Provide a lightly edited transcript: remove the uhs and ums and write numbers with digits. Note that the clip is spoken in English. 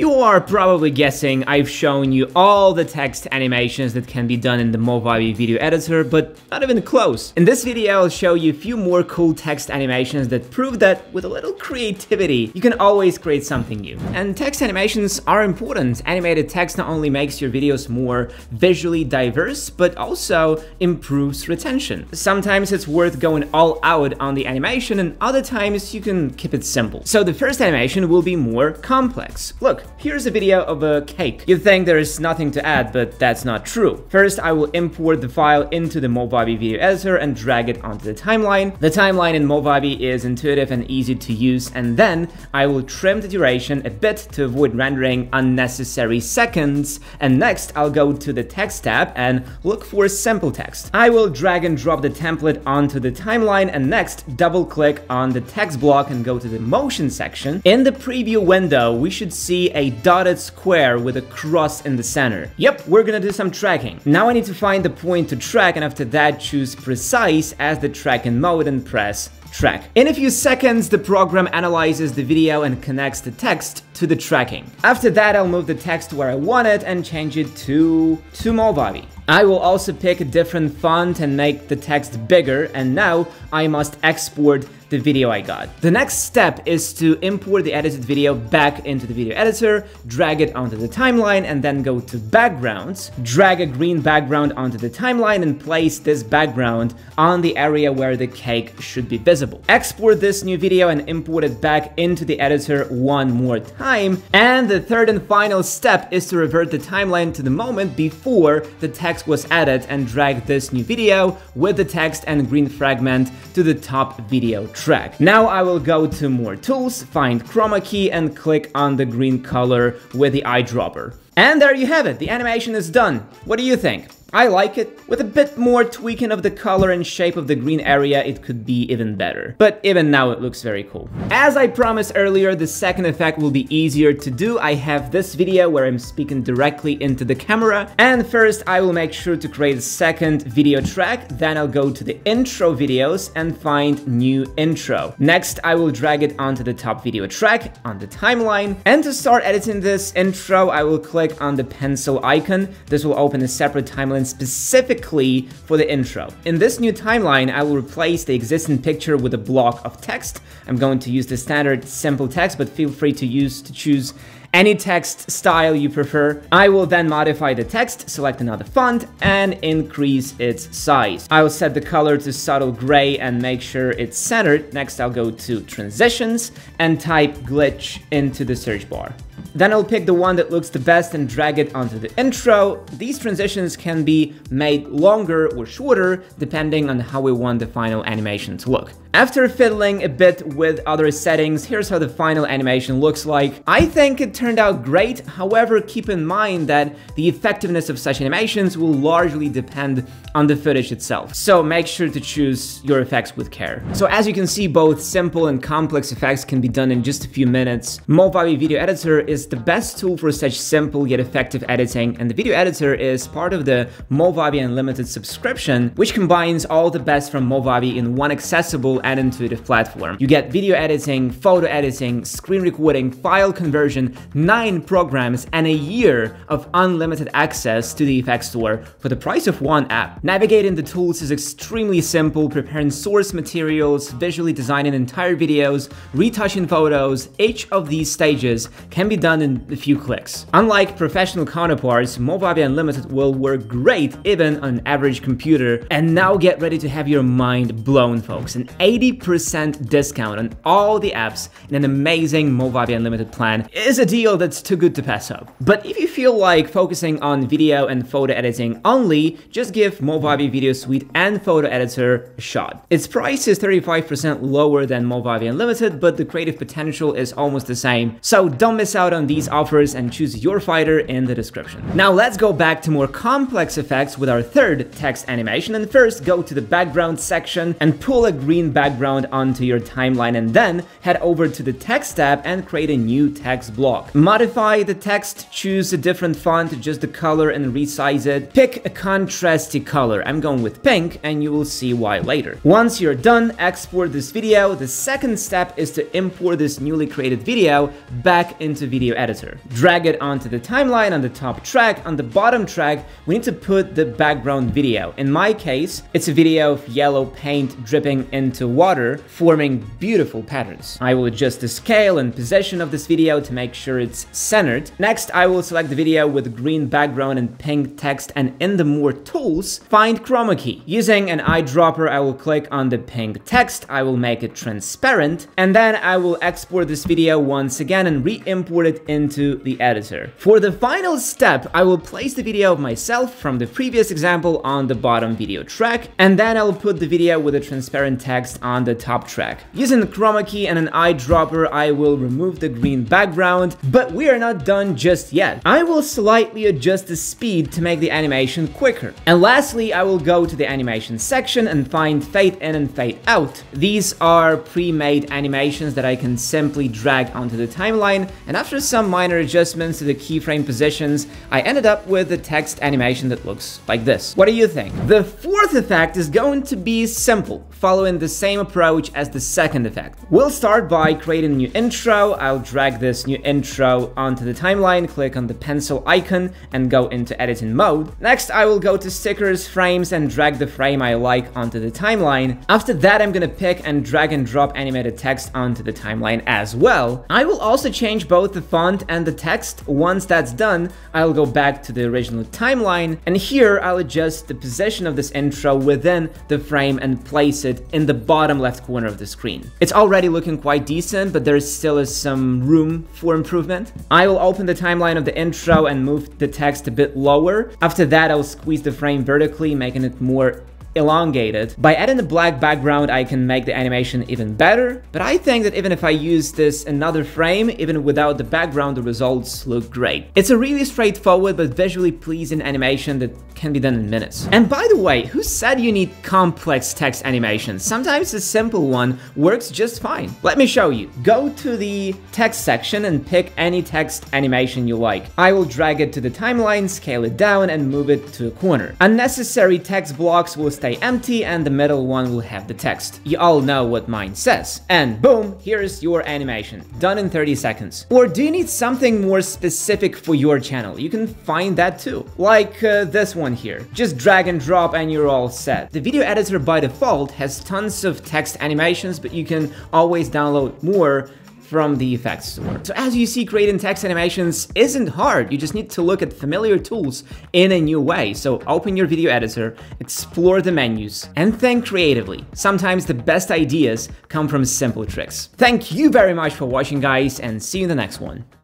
You are probably guessing I've shown you all the text animations that can be done in the Movavi video editor, but not even close. In this video, I'll show you a few more cool text animations that prove that with a little creativity, you can always create something new. And text animations are important. Animated text not only makes your videos more visually diverse, but also improves retention. Sometimes it's worth going all out on the animation, and other times you can keep it simple. So the first animation will be more complex. Look, here's a video of a cake. You'd think there is nothing to add, but that's not true. First, I will import the file into the Movavi video editor and drag it onto the timeline. The timeline in Movavi is intuitive and easy to use, and then I will trim the duration a bit to avoid rendering unnecessary seconds. And next, I'll go to the text tab and look for simple text. I will drag and drop the template onto the timeline, and next, double-click on the text block and go to the motion section. In the preview window, we should see a dotted square with a cross in the center. Yep, we're gonna do some tracking. Now I need to find the point to track, and after that choose precise as the tracking mode and press track. In a few seconds, the program analyzes the video and connects the text to the tracking. After that, I'll move the text where I want it and change it to Movavi. I will also pick a different font and make the text bigger, and now I must export the video I got. The next step is to import the edited video back into the video editor, drag it onto the timeline, and then go to backgrounds, drag a green background onto the timeline and place this background on the area where the cake should be visible. Export this new video and import it back into the editor one more time. And the third and final step is to revert the timeline to the moment before the text was added and drag this new video with the text and green fragment to the top video track. Now I will go to more tools, find chroma key and click on the green color with the eyedropper. And there you have it, the animation is done. What do you think? I like it. With a bit more tweaking of the color and shape of the green area, it could be even better. But even now it looks very cool. As I promised earlier, the second effect will be easier to do. I have this video where I'm speaking directly into the camera. And first I will make sure to create a second video track. Then I'll go to the intro videos and find new intro. Next, I will drag it onto the top video track on the timeline. And to start editing this intro, I will click on the pencil icon. This will open a separate timeline specifically for the intro. In this new timeline, I will replace the existing picture with a block of text. I'm going to use the standard simple text, but feel free to choose any text style you prefer. I will then modify the text, select another font, and increase its size. I will set the color to subtle gray and make sure it's centered. Next, I'll go to transitions and type glitch into the search bar. Then I'll pick the one that looks the best and drag it onto the intro. These transitions can be made longer or shorter, depending on how we want the final animation to look. After fiddling a bit with other settings, here's how the final animation looks like. I think it turned out great. However, keep in mind that the effectiveness of such animations will largely depend on the footage itself. So make sure to choose your effects with care. So as you can see, both simple and complex effects can be done in just a few minutes. Movavi Video Editor is the best tool for such simple yet effective editing, and the video editor is part of the Movavi Unlimited subscription, which combines all the best from Movavi in one accessible and intuitive platform. You get video editing, photo editing, screen recording, file conversion, 9 programs, and a year of unlimited access to the effects store for the price of one app. Navigating the tools is extremely simple, preparing source materials, visually designing entire videos, retouching photos. Each of these stages can be done in a few clicks. Unlike professional counterparts, Movavi Unlimited will work great even on an average computer. And now get ready to have your mind blown, folks. An 80% discount on all the apps in an amazing Movavi Unlimited plan is a deal that's too good to pass up. But if you feel like focusing on video and photo editing only, just give Movavi Video Suite and Photo Editor a shot. Its price is 35% lower than Movavi Unlimited, but the creative potential is almost the same. So don't miss out on these offers and choose your fighter in the description. Now let's go back to more complex effects with our third text animation, and first go to the background section and pull a green background onto your timeline, and then head over to the text tab and create a new text block. Modify the text, choose a different font, adjust the color and resize it. Pick a contrasty color, I'm going with pink, and you will see why later. Once you're done, export this video. The second step is to import this newly created video back into video video editor. Drag it onto the timeline on the top track. On the bottom track, we need to put the background video. In my case, it's a video of yellow paint dripping into water, forming beautiful patterns. I will adjust the scale and position of this video to make sure it's centered. Next, I will select the video with green background and pink text, and in the More Tools, find Chroma Key. Using an eyedropper, I will click on the pink text, I will make it transparent, and then I will export this video once again and re-import it into the editor. For the final step, I will place the video of myself from the previous example on the bottom video track, and then I'll put the video with a transparent text on the top track. Using the Chroma Key and an eyedropper, I will remove the green background, but we are not done just yet. I will slightly adjust the speed to make the animation quicker. And lastly, I will go to the animation section and find fade in and fade out. These are pre-made animations that I can simply drag onto the timeline, and after some minor adjustments to the keyframe positions, I ended up with a text animation that looks like this. What do you think? The fourth effect is going to be simple, following the same approach as the second effect. We'll start by creating a new intro. I'll drag this new intro onto the timeline, click on the pencil icon, and go into editing mode. Next, I will go to stickers, frames, and drag the frame I like onto the timeline. After that, I'm gonna pick and drag and drop animated text onto the timeline as well. I will also change both the font and the text. Once that's done, I'll go back to the original timeline, and here I'll adjust the position of this intro within the frame and place it in the bottom left corner of the screen. It's already looking quite decent, but there still is some room for improvement. I will open the timeline of the intro and move the text a bit lower. After that, I'll squeeze the frame vertically, making it more elongated. By adding a black background, I can make the animation even better, but I think that even if I use this another frame, even without the background, the results look great. It's a really straightforward but visually pleasing animation that can be done in minutes. And by the way, who said you need complex text animations? Sometimes a simple one works just fine. Let me show you. Go to the text section and pick any text animation you like. I will drag it to the timeline, scale it down, and move it to a corner. Unnecessary text blocks will stay empty, and the middle one will have the text. You all know what mine says. And boom, here's your animation, done in 30 seconds. Or do you need something more specific for your channel? You can find that too. Like this one here. Just drag and drop and you're all set. The video editor by default has tons of text animations, but you can always download more from the effects store. So as you see, creating text animations isn't hard. You just need to look at familiar tools in a new way. So open your video editor, explore the menus, and think creatively. Sometimes the best ideas come from simple tricks. Thank you very much for watching, guys, and see you in the next one.